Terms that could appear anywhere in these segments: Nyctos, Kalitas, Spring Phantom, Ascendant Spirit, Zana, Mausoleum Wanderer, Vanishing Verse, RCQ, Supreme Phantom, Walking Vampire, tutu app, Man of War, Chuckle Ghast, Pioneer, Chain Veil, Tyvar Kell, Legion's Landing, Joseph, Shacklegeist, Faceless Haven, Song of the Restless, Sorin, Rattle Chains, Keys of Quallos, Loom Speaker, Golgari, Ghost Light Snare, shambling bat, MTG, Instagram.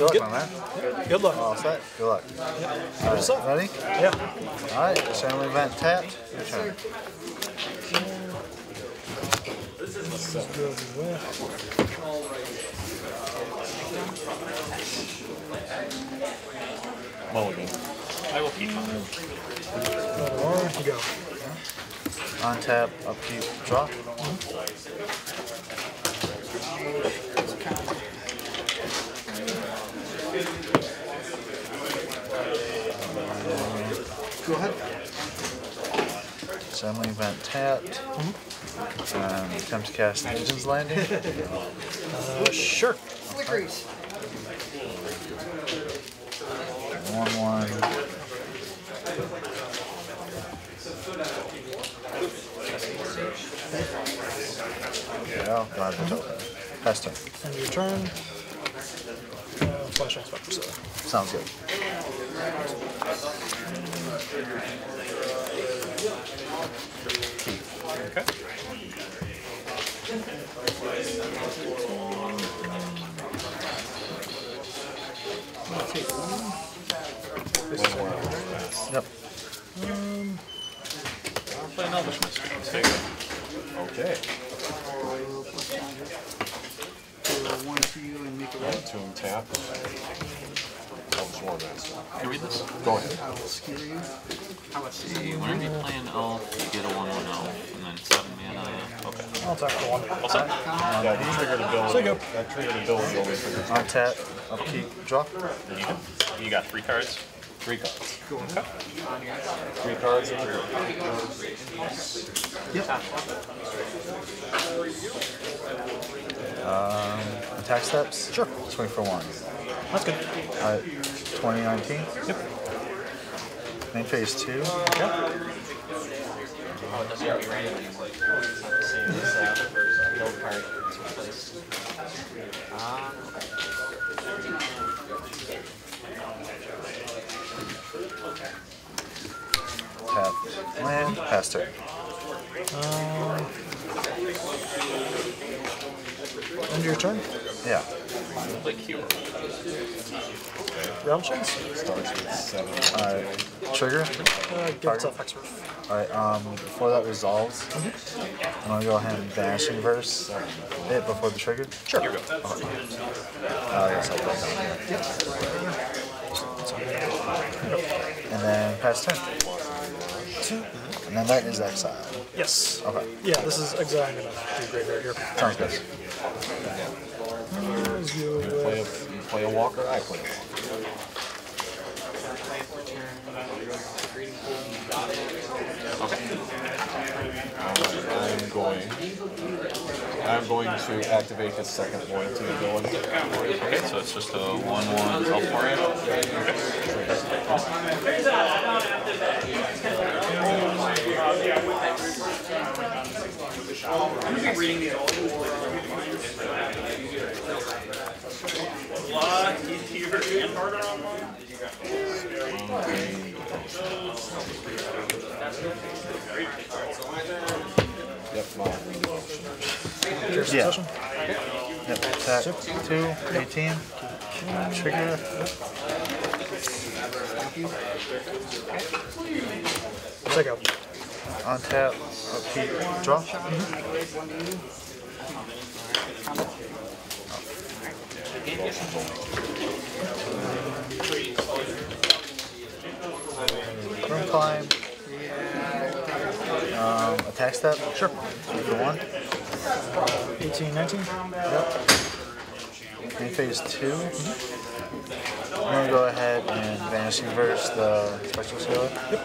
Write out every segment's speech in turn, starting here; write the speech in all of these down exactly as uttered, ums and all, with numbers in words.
Good luck, good. my man. Good, good luck. All set. Good luck. Yep. All right. Ready? Yeah. All right. Shambling bat tapped. Your turn. Mulligan. I will keep mine. Go. Untap, upkeep, drop. Go ahead. Assembly event tapped. Mm-hmm. um, Come to cast Legion's Landing. uh, sure. Flickers. One one. Yeah, glad the token. Pass turn. And your turn. Uh, flash aspect. So. Sounds good. Okay. Take one. This one. Yep. Um, I'll play another one. Let's take it. Okay. One to you and make a right to him tap. Can you read this? Go ahead. I will scare you. See, learn to play an elf, get a one one elf, and then seven mana. Okay. I'll tap for one. I'll tap. Yeah, he triggered a build. So go. That triggered a build. I'll tap. Upkeep. Drop. You got three cards. Three cards. Okay. Three cards in the group. Yep. Um, attack steps? Sure. Swing for one. That's good. Uh, twenty nineteen? Yep. Main phase two? Yep. Oh, it doesn't have to be random. It's not the same as the build card. It's replaced. Ah, tap land, pass turn. Um, end your turn? Yeah. Rattle Chains? Starts with seven. Alright, trigger? Uh, give itself extra. Alright, um, before that resolves, mm-hmm. I'm going to go ahead and Vanishing Verse it before the trigger? Sure. Here we go. Okay. Uh, I guess I'll play down here. Yep. And then pass turn. Two. And then that is exile. Yes. Okay. Yeah, this is exile. I'm going to do graveyard here. Sounds good. You play, a, you play a walker, I play a walker. Okay. I'm going... I'm going to activate the second loyalty ability. Okay, so it's just a one one help for it. I'm going to be reading these all a lot easier and harder online. Yep, my remotion. Yeah. Yep, attack two, eighteen, trigger. Check out. Untap, upkeep, draw. Mm-hmm. Room climb. Um, attack step? Sure. one. eighteen, nineteen? Yep. In phase two. Mm-hmm. I'm going to go ahead and Vanishing Verse the Spectral Sailor. Yep.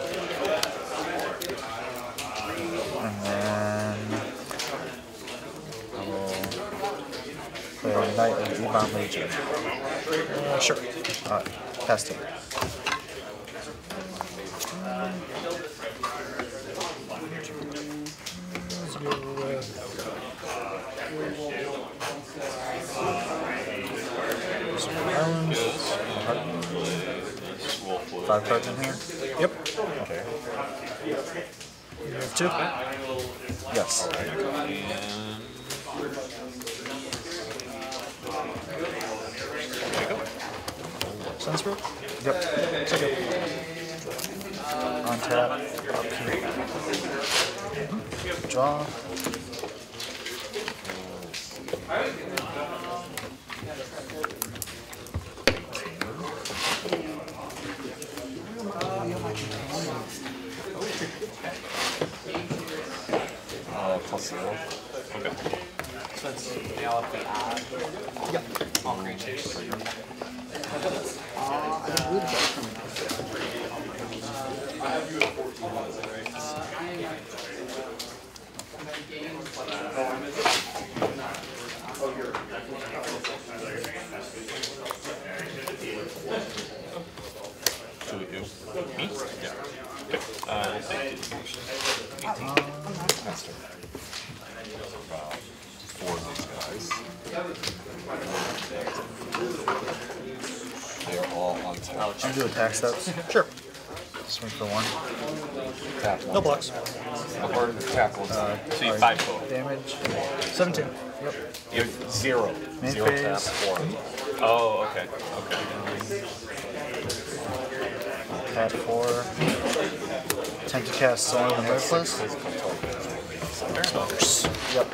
And then I will play a Knight of the Ebon Legion. Uh, sure. Alright. Pass turn. Five cards in here? Yep. Okay. You have two? Yes. Right. And... there you go. Sunspray? Yep. Check it. On tap. Mm-hmm. Draw. Uh, plus zero. Okay. So it's now up to add. Yep. All creatures. Uh, I would like from I have you at fourteen, right? Oh, you're so we do. Me? Yeah. Okay. Uh, eighteen. Master. Four of these guys. They are all on top. I'm doing attack steps. Sure. Swing for one. Tap one. No blocks. Or tackles. Uh, so you five total. Damage. seventeen. Yep. You have zero. Main zero phase. Tap. Four. Oh, okay. Okay. Tap four. Attempt to cast Song of the Restless. Yep.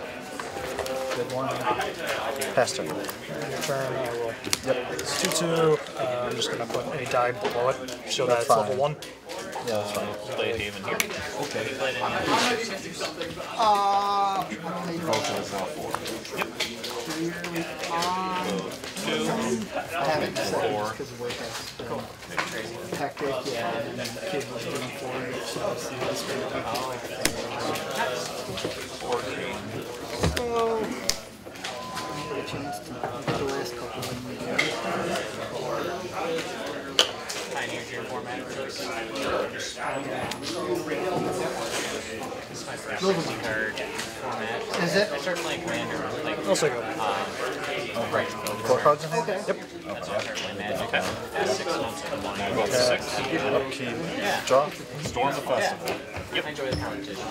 Good one. Pass turn. Turn. Yep. It's two two. Uh, I'm just going to put a die below it. Show that's that it's fine. Level one. Yeah, that's fine. Play it even here. Okay. Uh, two. Chance to the last couple of years. Pioneer tier format. This is my first sixty card format. Is it? I started playing Commander. Like, also go. Um, oh, right. Four cards in hand? Okay. Yep. That's how I started playing Magic. Okay. That's six months to one. I got six. Upkeep. Draw. Storm the Festival. Yep. I enjoy the competition.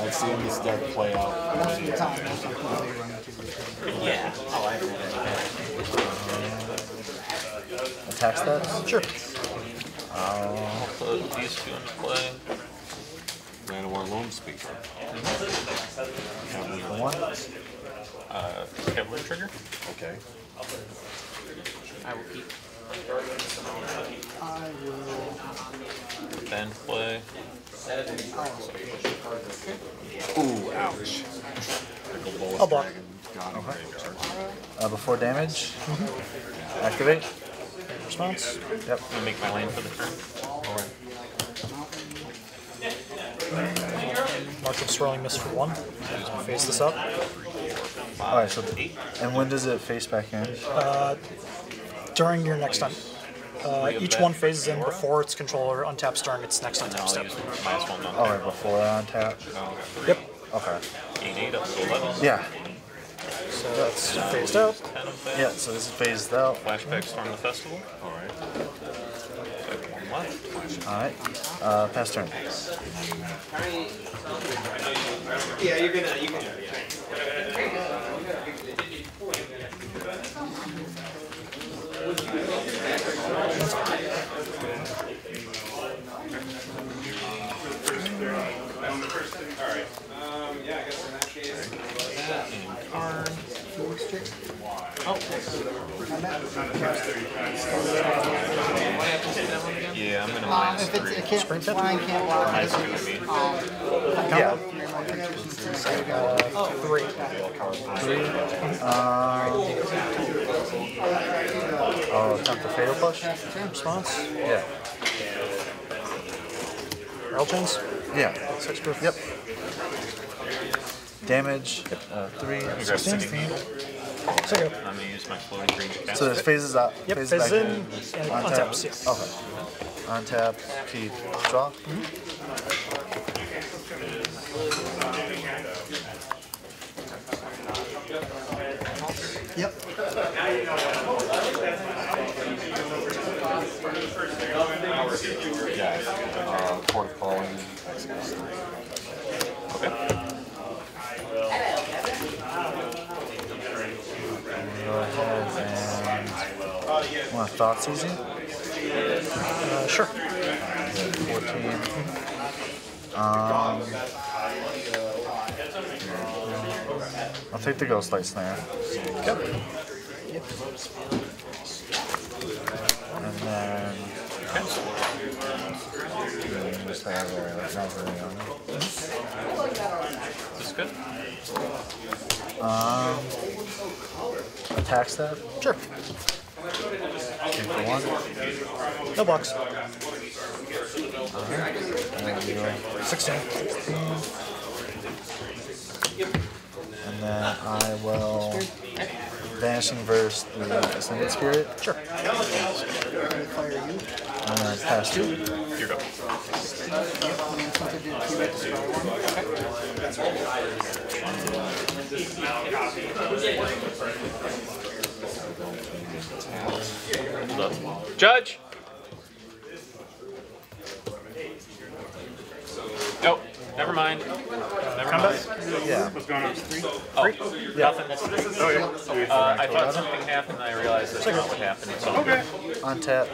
I've seen this deck play out. Yeah. Oh, I agree. Attack stats? Sure. I'll put these two into play. Man of War Loom Speaker. Cavalier one. Uh, Cavalier trigger. Okay. I will keep. I will. Then play. Ooh, ouch. I'll block. Okay. Uh, before damage, mm-hmm. Activate. Response. Yep. I'm gonna make my lane for the turn. Alright. Mark of Swirling Mist for one. Face this up. Alright, so. And when does it face back in? Uh, during your next turn. Uh, each one phases in before its controller untaps during its next untap step. Alright, before I untap? Yep. Okay. Yeah. So that's phased out. Yeah, so this is phased out. Flashback Storm the Festival. Alright. Alright. Uh, pass turn. Yeah, you're gonna. You can. Alright. Um, yeah, I guess in that case. Oh, yeah, I'm going to minus three. If it's, it can't, mine can't block. Yeah. Uh, three. Three. Um, oh, attempt the Fatal Push? Response? Yeah. Rattle Chains? Yeah. Six proof. Yep. Damage. Yep. Uh, three. sixteen. So I'm going to use my floating green. So this phases out. Yep. Phases, phases in. And on tap. Yes. Okay. On tap. Keep. Draw. Mm-hmm. Yep. Yeah. Uh, Court of Calling. Okay. Go ahead and Want to thought, Susie? Uh, sure. fourteen. Um, I'll take the Ghost Light Snare. Yep. Yep. And then... Okay. Just have a, like, not very on. Is this good? Um, attack stab? Sure. One. No box. Right. sixteen. And then I will Vanishing Verse the Ascendant Spirit. Sure. And then pass two. Here go. Judge. Nope. Never mind. Never mind. Yeah. What's going on? Three? Oh, yeah. Nothing. That's three. Oh, yeah. Uh, I thought something happened, and I realized that's not what happened. It's all okay. Good. On tap.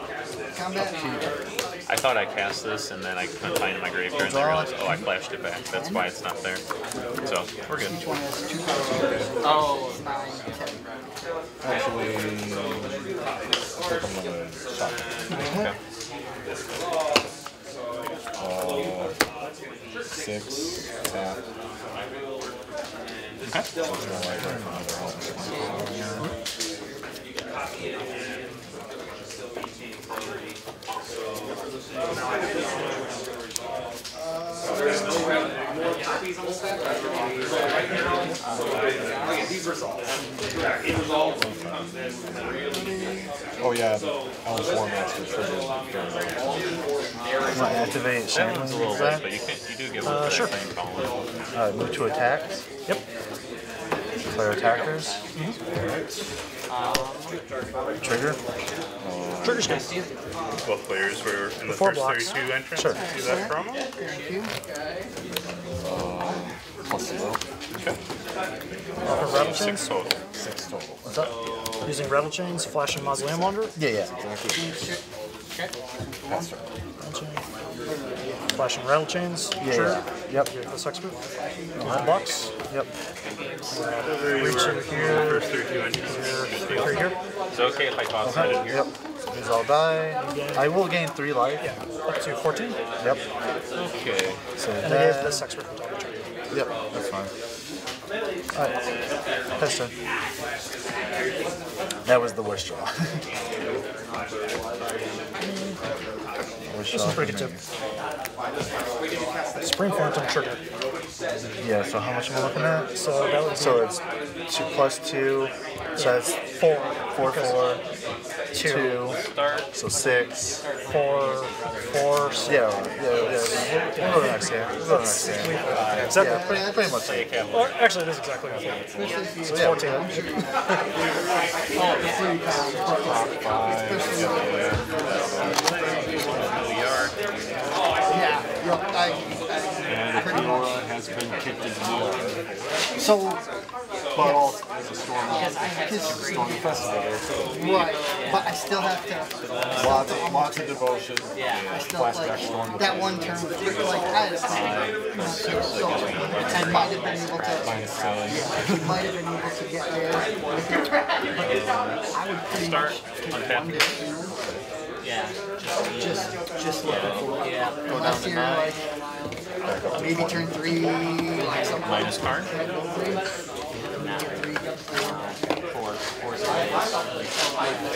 I thought I cast this, and then I couldn't find it in my graveyard, and I realized, oh, I flashed it back. That's why it's not there. So, we're good. Oh. Actually, okay. Uh, six, tap. Okay. Oh yeah, I was one master for the activate Shacklegeist a little bit, but you can't. You do get uh, sure. Uh, move to attack. Yep. Player attackers. Mm-hmm. Trigger. Uh, Trigger's good. Both players were in the Before first blocks. thirty-two entrance. Sure. Do that promo. Thank you. Uh, plus zero. Okay. Uh, rattle chains? Six total. Six total. What's up? Using Rattle Chains, Flash and Mausoleum Wanderer? Yeah, yeah. Exactly. Okay. That's right. Rattle chain. Flash and Rattle Chains? Yeah. Sure. Yeah. Yep. You're this expert. Nine bucks. Yep. Reach in here. First through two entries. Three here. Is it okay if I toss that in here? Yep. These all die. I will gain three life. Yeah. Up to fourteen? Yep. Okay. So and then have this expert. Yep. That's fine. Alright. That's done. That was the worst draw. This is pretty good tip. Spring Phantom trigger. Yeah, so how much am I looking at? So, that would be so it's two plus two, yeah. So that's four, four, four, two, so six, four, four, six. Yeah, yeah, yeah, yeah. We'll go next here. We'll go next here. Yeah, pretty, pretty much like it. Well, actually, it is exactly what I thought. So, yeah, fourteen. And Aurora has been kicked in the wheel. So, but also as a storm, his storm festival. Right, but I still have to. Lots, of, lots of devotion. Yeah, I still like that one turn. Like I had a so I might have been able to. Might have been able to get there. I would pretty much untapped. Yeah. Just, just looking yeah. for it. Yeah. Unless you're like, maybe turn three, like something. Minus card? Four. Four is five.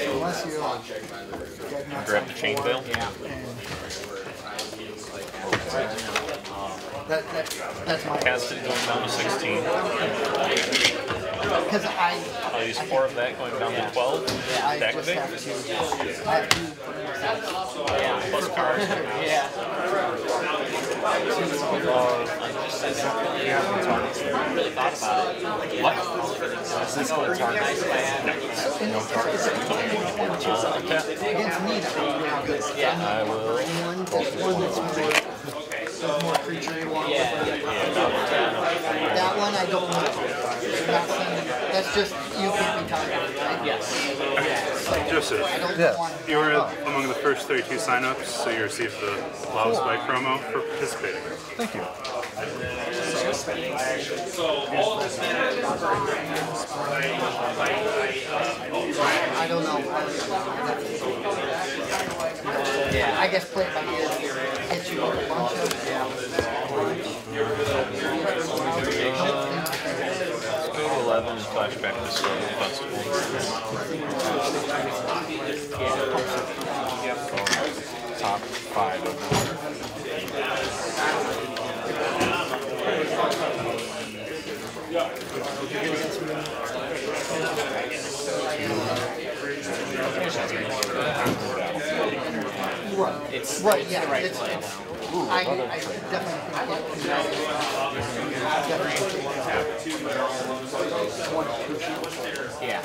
Unless you're like... Grab the chain veil? Yeah. That, that, that's my... Cast it going down to sixteen. Because I... I'll use four of that going down to twelve. Yeah, I just have to... I have to... Yeah, plus cards. Yeah. I really thought about it. What? Is this going to target? No. No target. Okay. Yeah. I will... More creature you want. Yeah. That one I don't want. That's just you can't be targeted, right? Yes. Yeah. So Joseph, yes. You were among the first thirty-two signups, so you received the Lava Spike promo for participating. Thank you. I don't know. Yeah, I guess play it by ear. Get you a bunch of. eleven and flashback this way. Top five of them. Right. It's right, it's yeah, the right it's, play. It's, Ooh, I, I definitely yeah.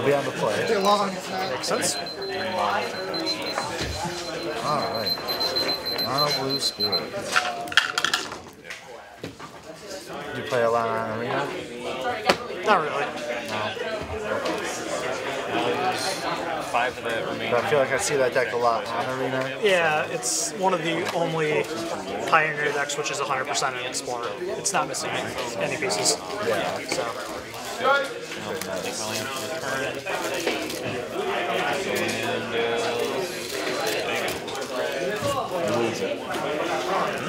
I'll be on the play. Too long. Makes sense. All right. Blue Spirit. You play a lot on Arena? Not really. No. Five of that remain. I feel like I see that deck a lot on Arena. Yeah, it's one of the only Pioneer decks which is one hundred percent an Explorer. It's not missing any pieces. Yeah. So. And, uh, lose it. Mm-hmm.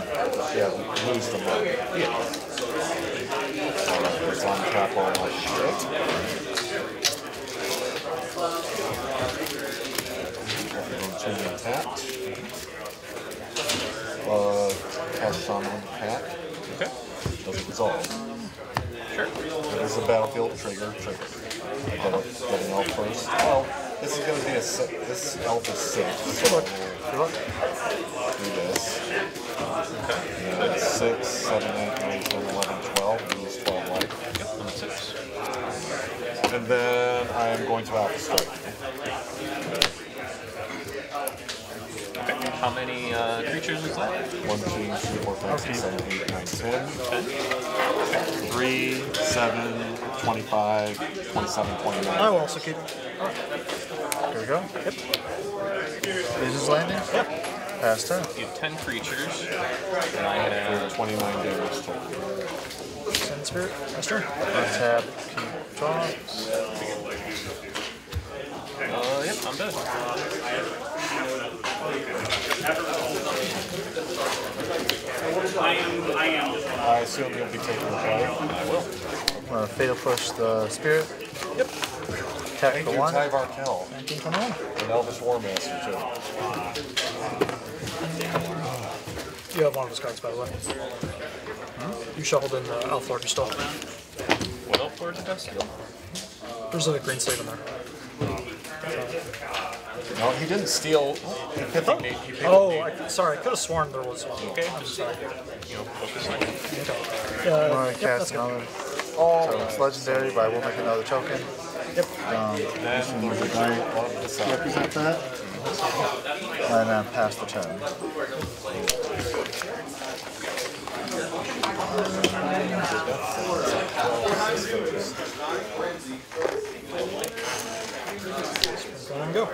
Yeah, we lose the money. Yeah. Alright, it's on top all my shit. Turn the tap. Uh, cast on the tap. Okay. Doesn't resolve. Sure. It is a battlefield trigger. Trigger. I got it. Got an elf first. Well, this is going to be a six. This elf is six. Good luck. Good luck. Do this. And six, seven, eight, nine, ten, eleven, twelve. Lose twelve life. And then I am going to Alpha Strike. Okay. How many uh, creatures we play? one, two, three, four, five, six, seven, eight, nine, ten. Okay. three, seven, twenty-five, twenty-seven, twenty-nine. I'll also keep. Here we go. Yep. Legion's Landing? Yep. Past turn. You have ten creatures, and I have twenty-nine damage total. Ascendant Spirit, past turn. Untap, keep drops. Uh, yep, I'm dead. I am, I am. I assume you'll be taking the five. I will. Uh, fatal push the Spirit. Yep. Attack Thank the you, one. Tyvar Kell. Thank you, come on. An Elvish War Master, too. You have one of his cards, by the way. Hmm? You shuffled in the Elf Lord you stole. What Elf Lord did I steal? There's a green slave in there. No, he didn't steal. He picked oh, eight, he oh eight. I, sorry, I could have sworn there was one. Okay, I'm sorry. You know, focus on it. Uh, I'm going to cast another. Oh, it's legendary, but I will make another token. Yep. Um, then we're going to represent that. And then pass the turn. And go.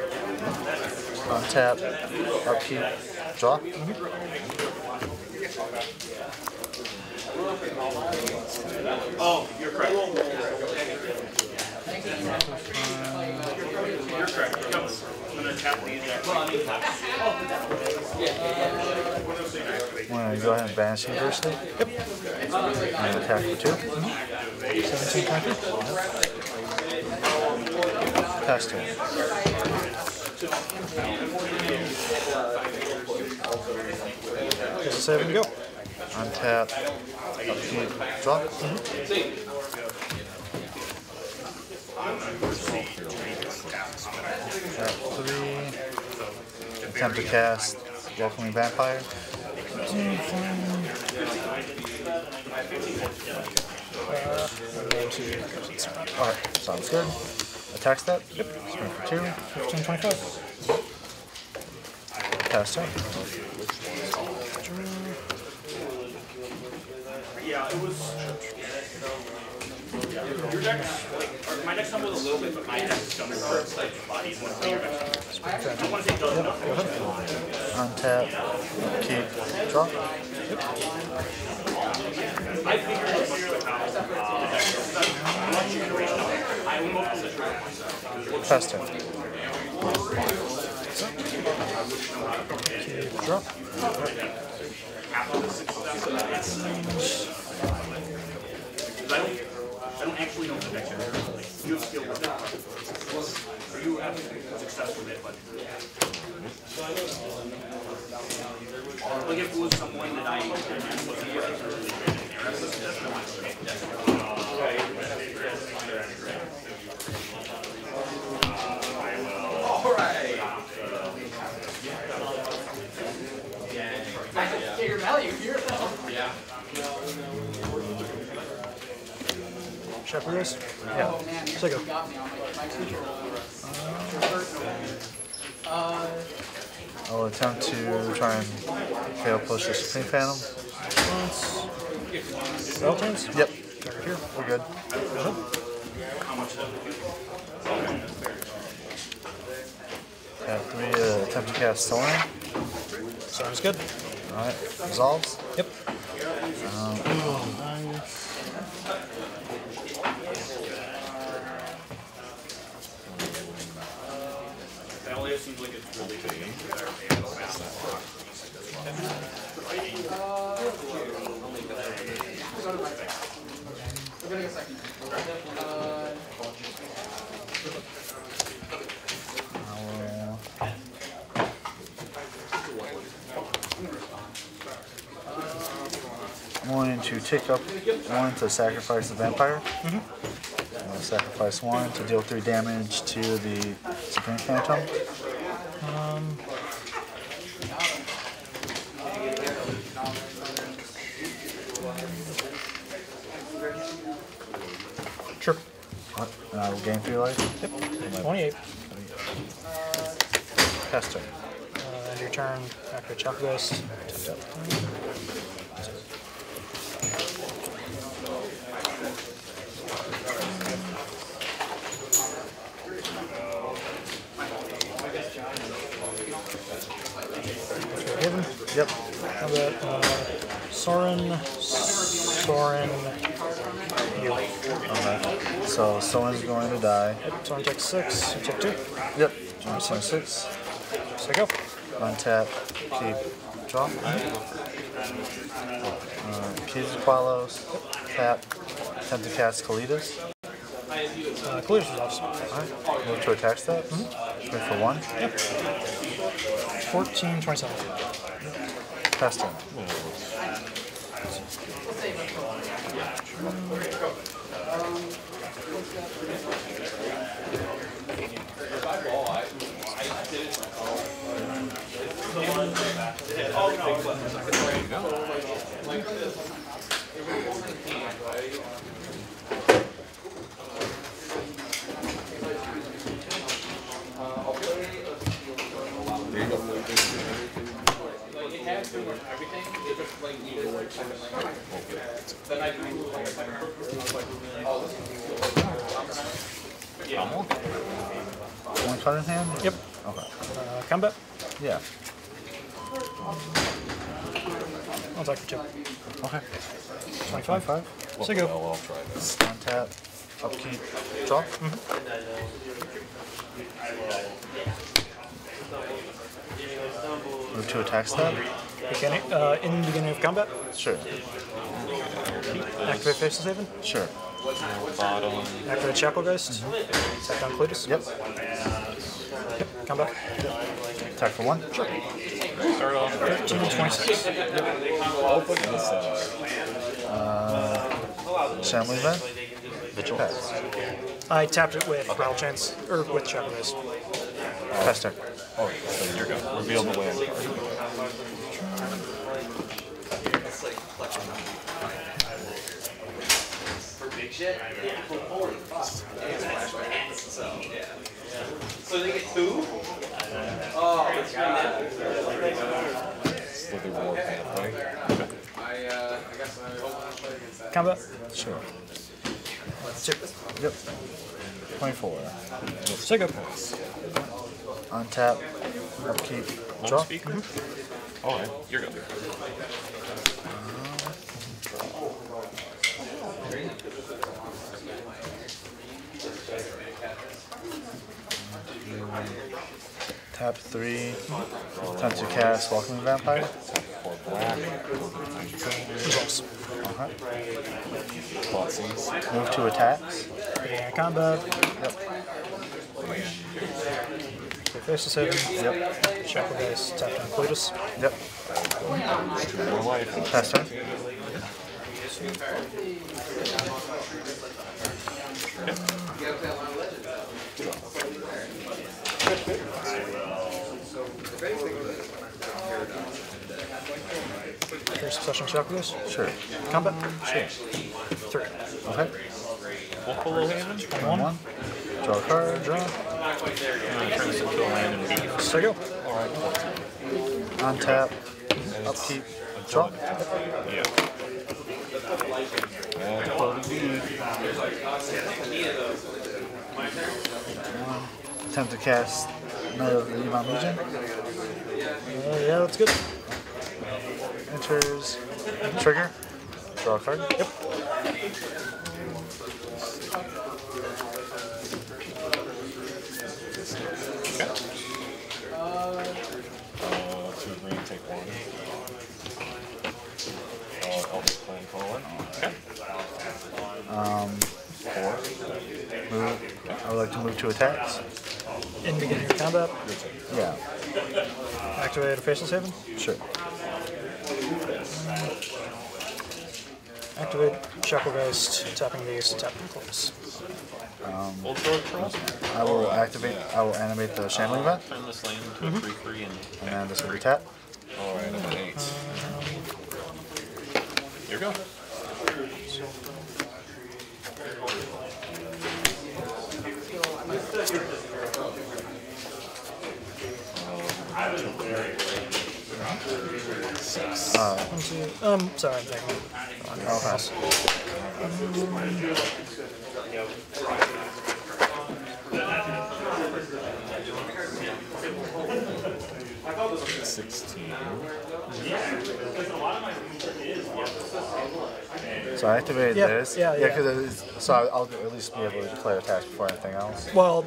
Untap, upkeep, draw. Mm-hmm. Oh, you're correct. You're correct. Want to go ahead and Vanishing Verse? Yep. And attack for two. Mm-hmm. seventeen counter. Pass turn. Just save and go. Untap. Upkeep. Drop. Mm-hmm. three, attempt to cast Walking Vampire. Uh, Alright, sounds good. attacks that. Yep. Spring for two. fifteen, twenty-five. Pass turn. Yeah, it was. Your decks, like, my deck's stumbled a little bit, but my deck's dumb hurts, like, bodies want to play your decks. I don't want to say does nothing. Untap, keep, draw. I figured it was your house. I'm not sure you're reaching out. I almost was a trap myself. Pass turn. Keep, draw. After the six steps, it's. I don't actually know what the deck is. You have skill with that. Or you have success with it, but. Like if it was someone that I wasn't working really great. I can get your value here, though. Yeah. Shepherdess? Yeah. Oh, man, so go. Got me on my, my teacher. Uh, I'll attempt to try and fail push the Supreme Phantom. Once. Battle turns? Yep. Here, we're good. Have three uh, attempt to cast Sorin. Sorin's good. Alright. Resolves? Yep. Um, Seems like it's really big. We're gonna get second. I'm wanting to take up one to sacrifice the vampire. Mm-hmm. I'll sacrifice one to deal three damage to the Supreme Phantom. Um, sure. What? And I will gain three life? Yep. twenty-eight. Pass turn. Uh, end your turn. After Chuckle Ghast. Tap, tap. Yep. How about uh, Sorin, Sorin, you. Okay. So Sorin's going to die. Yep. Sorin takes six, you take two. Yep. Sorin six. So go. Untap, keep, draw. Uh, Keys of Quallos, tap, attempt to cast Kalitas. Uh, Kalitas resolves. Alright, move to attack that. Mm-hmm. Wait for one. Yep. fourteen, twenty-seven. Past turn. One card in hand? Yep. Okay. Uh, combat? Yeah. I'll take for two. Okay. twenty-five? So go. I'll try this. Untap, upkeep, draw. Mm-hmm. Move to attack stab. Mechanic, uh, in the beginning of combat? Sure. Activate Faceless Haven? Sure. Activate Shacklegeist? Mm-hmm. Attack on Kalitas? Yep. Yep, come back. Yep. Attack for one? Sure. Start off thirteen, twenty-six. I'll put this uh, shambling bat? Vigil. Pass. I tapped it with Rattle Chains, or with Shacklegeist. Pass turn. Oh, so you're good. Reveal the way. It's like, big shit. Yeah. Holy fuck. So, yeah. So they get two? Oh, it's really good. I, uh, I guess I hope I'll play against that. Combo? Sure. Let's check this. Yep. twenty-four. Let's check up. Untap. Upkeep. Draw. Mm-hmm. Alright, you're good. Tap three, time to cast Walking Vampire. For black, oops. Uh -huh. Move to attacks. Yeah, combo. Yep. Faceless Haven. Yep. Shacklegeist. Tap on Kalitas. Yep. Pass turn. First session shot this? Sure. Combat? Sure. Three. Okay. One. One. Draw a card, draw. So go. Alright. Untap. Upkeep. Draw. Yeah. Attempt to cast Night of the Human Legion. Uh, yeah, that's good. Enters. Trigger. Draw a card. Yep. Okay. Uh, two green, take one. Uh, I'll just play and call one. Okay. Um, four. Move. I would like to move to attacks. In beginning of combat? Yeah. Activate a Faceless Haven? Sure. Activate Shacklegeist, tapping these, tapping close. Um, I will activate, I will animate the shambling bat. Turn this land into a three three and And this will be tap. Alright, I'm at eight. Here we go. Six. Uh, one, two. Um, sorry, I'm taking it. I'll pass. Sixteen. So I activated yeah, this. Yeah, yeah. Because yeah, so I'll at least be able to declare attacks before anything else. Well,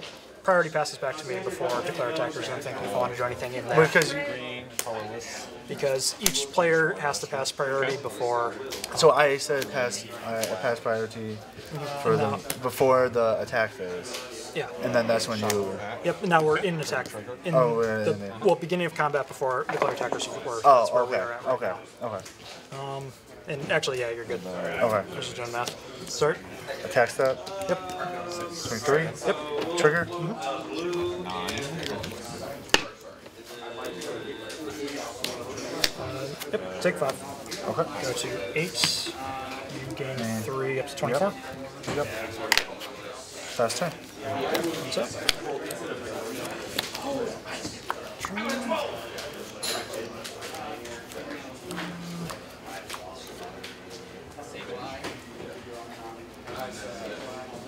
priority passes back to me before declare attackers and anything if I want to do anything in that. Because Because each player has to pass priority before. So I said pass, I pass priority for no. the before the attack phase. Yeah. And then that's when you. Yep. Now we're in attack. In oh, we're the, in the, well, beginning of combat before the player attackers were. Oh, okay. Where we are at right okay. Now. Okay. Um, and actually, yeah, you're good. Okay. Just doing math. Start. Attack step. Yep. Swing three. Yep. Trigger. Mm-hmm. Nine. Yep, take five. Okay. Go to eight. You gain and three up to twenty-four. Yep. yep. Fast turn. What's up?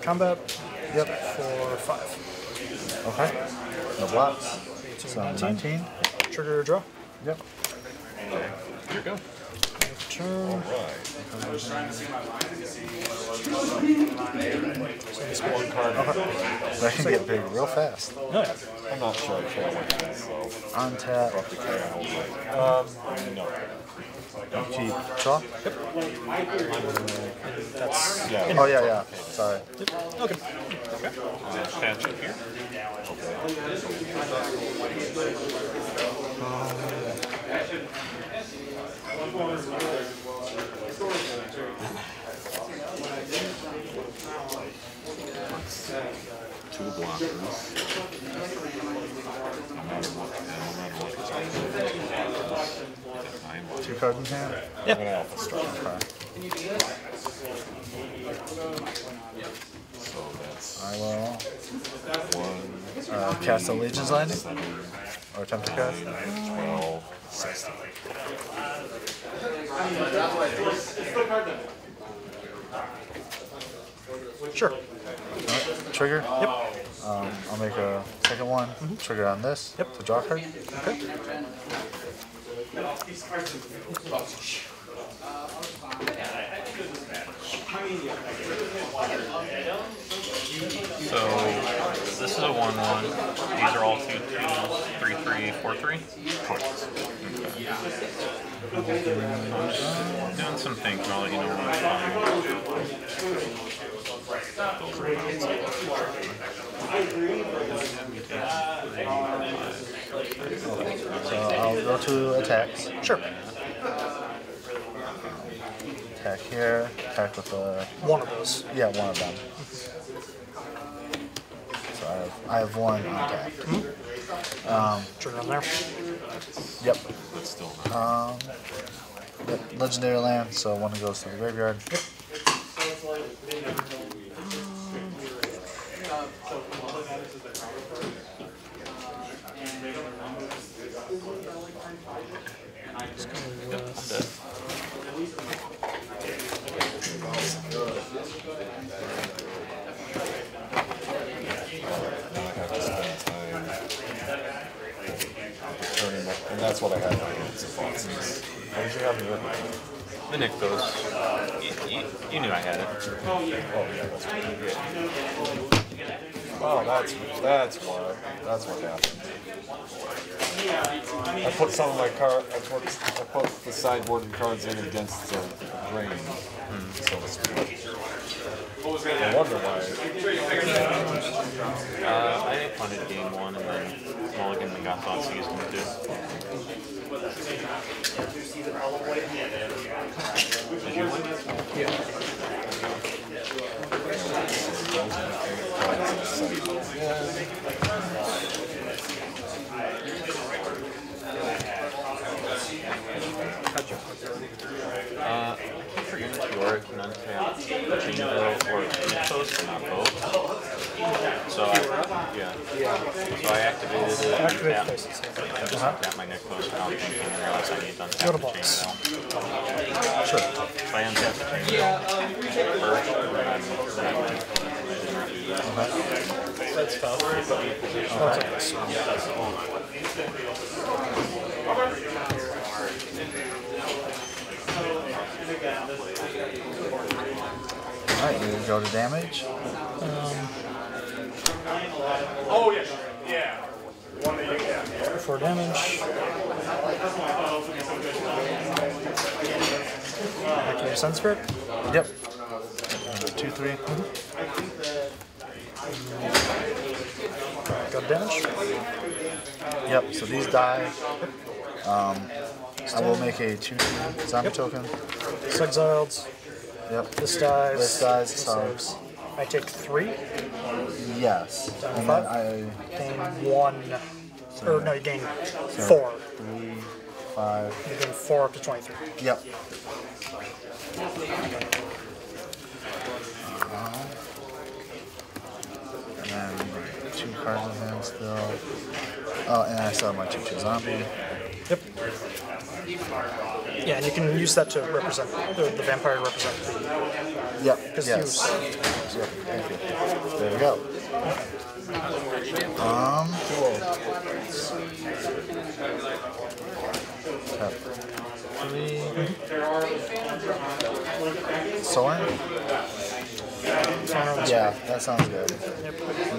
Combat. Yep. For five. Okay. No blocks. So nineteen. nineteen. Trigger draw. Yep. Here we go. Turn. All right. I was trying to see my line and see what it was. So this one card. That can get big real fast. No. I'm not sure I care what it is. Untap. Um, no. Keep. Draw? Yep. That's... Yeah. Oh, yeah, yeah. Sorry. Yep. Okay. Okay. Attach it here. Okay. Um, Two blockers. Two cards in hand? Yeah. Can you do this? Yep. So that's I will one, uh, cast a Legion's Landing. Or attempt to cast. twelve, sixteen. Sure. Right. Trigger. Yep. Um, I'll make a second one. Mm-hmm. Trigger on this. Yep. The draw card. Okay. So this is a one one. These are all two two, three three, four three. Four. Okay. I'm just doing some thinking. I'll let you know when. So I'll go to attacks. Sure. Attack here, attack with a... One of those. Yeah, one of them. So I have, I have one on attack. Mm-hmm. um, Turn it on there. Yep. That's still um, yep. Legendary land, so one goes to the graveyard. Yep. Let's go with... And that's what I have now. It's a foxes. What did you have in your hand? The Nyctos. You, you, you knew I had it. Oh, yeah. Oh, yeah, that's good. Wow, that's, that's what, that's what happened. I put some of my cards, I put, I put the sideboard and cards in against the grain, hmm. so to speak. I wonder why. Uh, I punted game one and then... Mulligan we got thoughts he was going to do. Did you win? Yeah. Uh, I keep forgetting if you are can untap Chain Veil or Kalitas, not both. So I... Yeah. So I activated it. Activate and faces. I just uh-huh. tapped my Nyctos and I was thinking and realized I need to untap the Chain Veil. Sure. If I untap the Chain Veil first, then I'm going to do that. That's foul. That's okay. Yeah, that's the whole one. Alright, you can go to damage. Um, Oh, yeah. Yeah. One that you can. For damage. Back to your Ascendant Spirit? Yep. Two, three. Mm-hmm. Got damage? Yep, so these die. Um, I will make a two, two zombie yep. token. It's exiled. Yep. This dies. This dies. Stars. I take three? Yes. So and five? I gain one, so or no, you gain so four. Three, five. You gain four up to twenty-three. Yep. Uh, and then two cards in hand still. Oh, and I still have my two two zombie. Yep. Yeah, and you can use that to represent the, the vampire. Represent the. Yep. Yes. Yep. Thank you. There we go. Um. Cool. Tap three. Mm-hmm. Sorin. Yeah, that sounds good. Yep.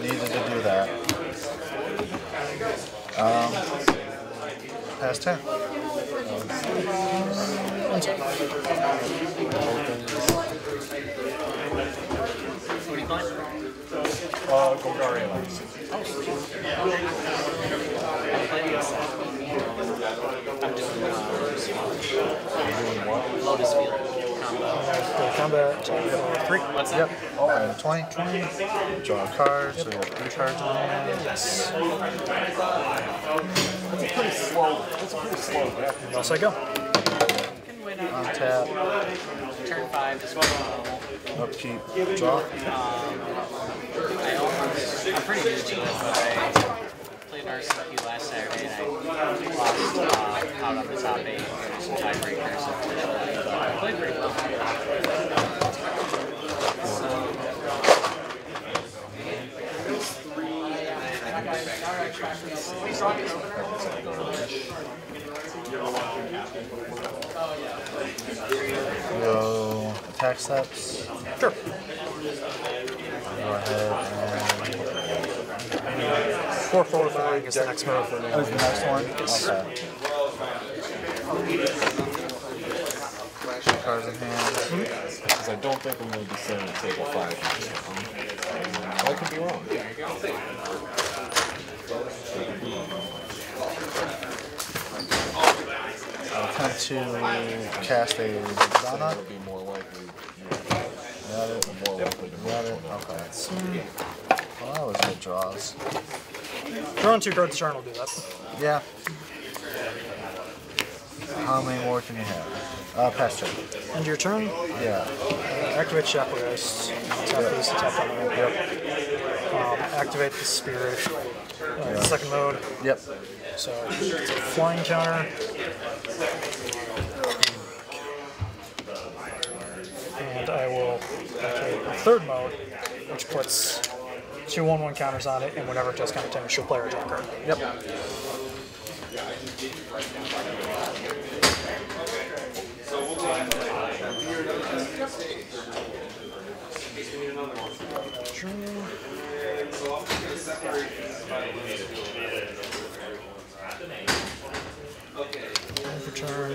Needed to do that. Um. Past ten. Uh, Golgari. I'm just doing Lotus Field. Combat. Combat. Three. What's that? Yep. Oh, uh, twenty, twenty. Draw a card, yep. So we have three cards on hand. Yes. That's pretty slow. That's pretty slow. That's I go. untap, turn five, as well. Upkeep, draw. Um, I don't, I'm pretty good to this, but I played R C Q last Saturday and I lost uh, out on the top eight. There's some tiebreakers, so I played pretty well. So, attack steps? Sure. Go ahead and... Four, four, four, gets the next move. That was the next one? Yes. Okay. Two cards in hand. Because I don't think I'm going to be sitting at table five. I could be wrong. There you go. I'll attempt to cast a Zana. It'll be more likely. Got it. More likely to got it. Okay. Mm. Well, I always get draws. Throwing two cards a turn will do that. Yeah. How many more can you have? Uh, pass turn. End your turn? Yeah. Uh, activate Shacklegeist. Tap yep. these, tap on them. Yep. Um, activate the Spirit. Uh, yep. Second mode. Yep. So, it's a flying counter. And I will activate the third mode, which puts two one one counters on it, and whenever it does counter ten, she'll play her draw card. Yep. Turn. I'm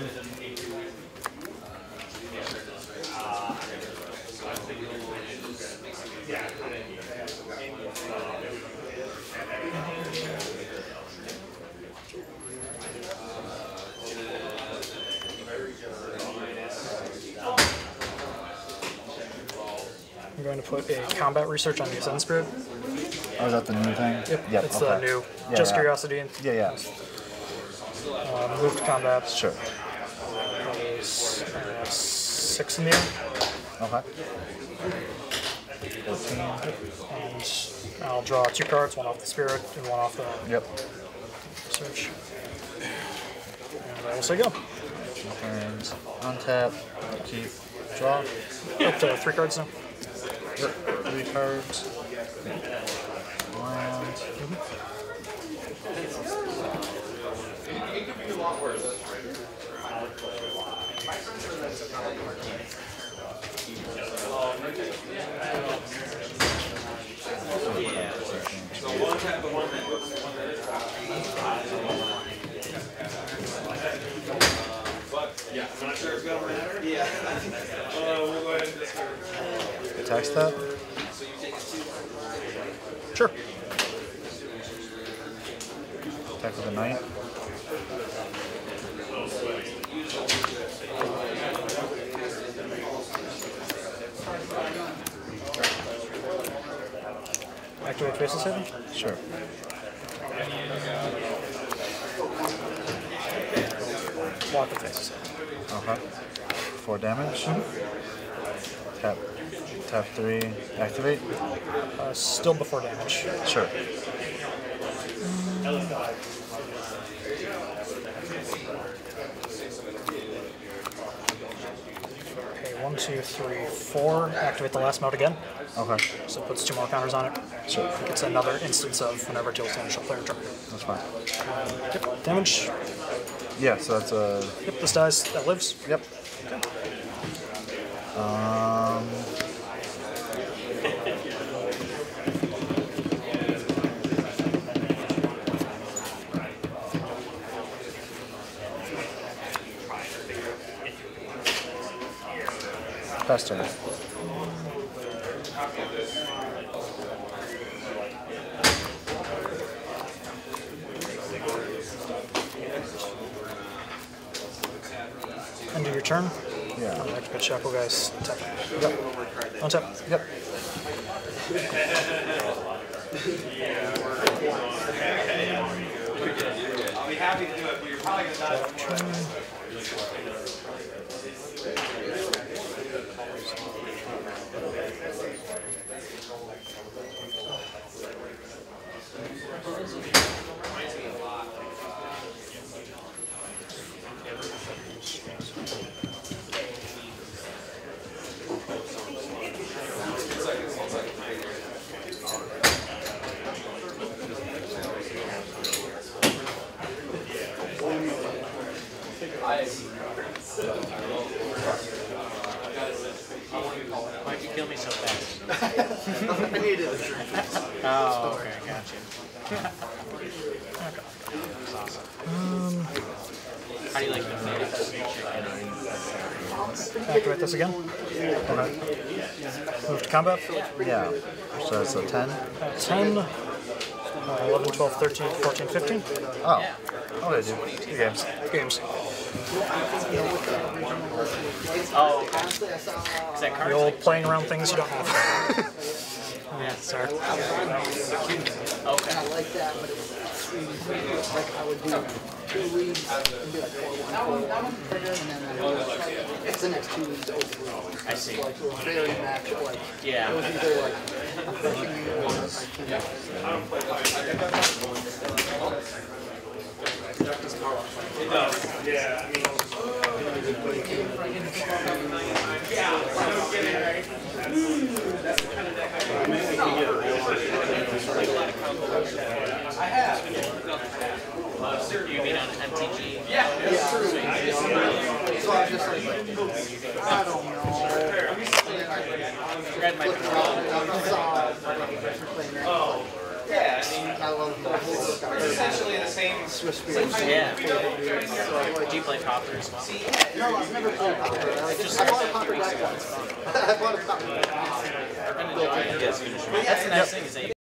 going to put a combat research on the Ascendant Spirit. Oh, is that the new thing? Yep, yep. It's okay. The new. Yeah, just yeah. Curiosity. And yeah, yeah. Uh, move to combat. Sure. Uh, six in the air. Okay. And I'll draw two cards, one off the Spirit and one off the yep. Search. And I will say go. And untap, keep, draw. Up to three cards now. Yep. Three cards. Land. Mm-hmm. It could be a lot worse. Yeah, I'm not sure it's going to matter. Yeah. We'll go ahead and just attack step? Sure. Attack with a nine. Activate Faceless Haven? Sure. Block the Faceless Haven. Okay. Four damage. Mm-hmm. Tap. Tap three. Activate. Uh, still before damage. Sure. Mm. One, two, three, four. Activate the last mode again. Okay. So it puts two more counters on it. Sure. It's another instance of whenever it deals damage, she'll play her turn. That's fine. Um, yep. Damage. Yeah, so that's a... Yep, this dies. That lives. Yep. Okay. Um... Faster. End of your turn? Yeah. Activate Shacklegeist. Yep. Untap. Yep. I'll be happy to do it, but you're probably going to die. Why'd you kill me so fast? I needed the truth. Oh, okay, gotcha. That's awesome. Um, How do you like the thing? Activate this again? Alright. Move to combat? Yeah. So that's a ten? ten. Uh, eleven, twelve, thirteen, fourteen, fifteen. Oh. Oh, they do. Two games. Two games. Oh, okay. The old playing around things you don't have. Yeah, sorry. Okay. I like that, but it's like I would do two leads and be like, oh, one, it's the next two leads overall. I see. Like, very natural. Like, yeah. It was either like, I'm pushing you or I can't. Yeah, I mean, that's the kind of deck I have. I have. You mean on M T G? Yeah, that's true. So I just like, I don't know. I read my problem. Yeah, I mean, I love it's essentially the same Swiss beers. Yeah. Do you play Popper as well? No, I've never played Popper. I bought a Popper back once. I bought a Popper back once. That's the nice thing is that you